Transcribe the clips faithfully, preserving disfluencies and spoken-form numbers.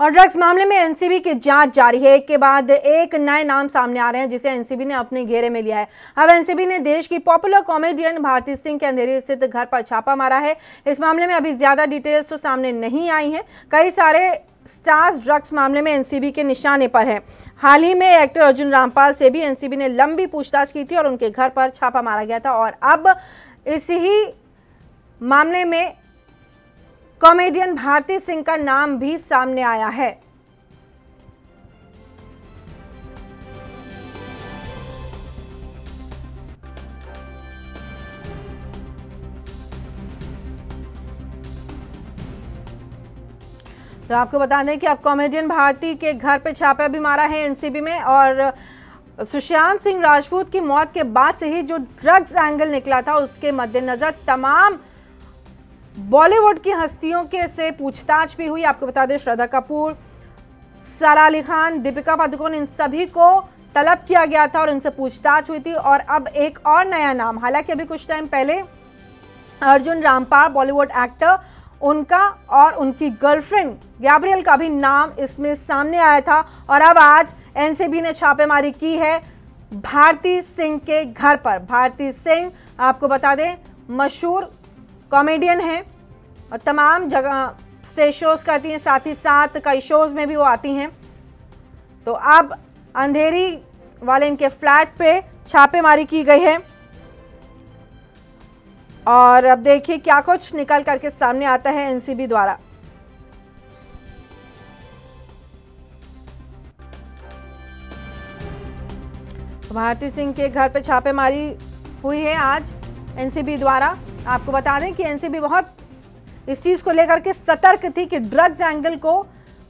और ड्रग्स मामले में एनसीबी की जांच जारी है। एक के बाद एक नए नाम सामने आ रहे हैं जिसे एनसीबी ने अपने घेरे में लिया है। अब एनसीबी ने देश की पॉपुलर कॉमेडियन भारती सिंह के अंधेरी स्थित घर पर छापा मारा है। इस मामले में अभी ज्यादा डिटेल्स तो सामने नहीं आई हैं। कई सारे स्टार्स ड्रग्स मामले में एनसीबी के निशाने पर है। हाल ही में एक्टर अर्जुन रामपाल से भी एनसीबी ने लंबी पूछताछ की थी और उनके घर पर छापा मारा गया था। और अब इसी ही मामले में कॉमेडियन भारती सिंह का नाम भी सामने आया है। तो आपको बता दें कि अब कॉमेडियन भारती के घर पे छापा भी मारा है एनसीबी में। और सुशांत सिंह राजपूत की मौत के बाद से ही जो ड्रग्स एंगल निकला था उसके मद्देनजर तमाम बॉलीवुड की हस्तियों के से पूछताछ भी हुई। आपको बता दें श्रद्धा कपूर, सारा अली खान, दीपिका पादुकोन, इन सभी को तलब किया गया था और इनसे पूछताछ हुई थी। और अब एक और नया नाम, हालांकि अभी कुछ टाइम पहले अर्जुन रामपाल बॉलीवुड एक्टर, उनका और उनकी गर्लफ्रेंड गैब्रियल का भी नाम इसमें सामने आया था। और अब आज एनसीबी ने छापेमारी की है भारती सिंह के घर पर। भारती सिंह आपको बता दें मशहूर कॉमेडियन हैं और तमाम जगह स्टेज शोज करती हैं, साथ ही साथ कई शोज में भी वो आती हैं। तो अब अंधेरी वाले इनके फ्लैट पे छापेमारी की गई है और अब देखिए क्या कुछ निकल करके सामने आता है एनसीबी द्वारा। भारती सिंह के घर पे छापेमारी हुई है आज एनसीबी द्वारा। आपको बता दें कि एनसीबी बहुत इस चीज को लेकर के सतर्क थी कि ड्रग्स एंगल को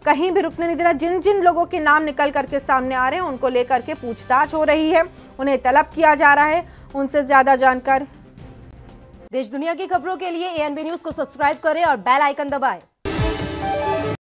कहीं भी रुकने नहीं देना। जिन जिन लोगों के नाम निकल करके सामने आ रहे हैं उनको लेकर के पूछताछ हो रही है, उन्हें तलब किया जा रहा है। उनसे ज्यादा जानकारी देश दुनिया की खबरों के लिए ए एन बी न्यूज को सब्सक्राइब करें और बेल आइकन दबाएं।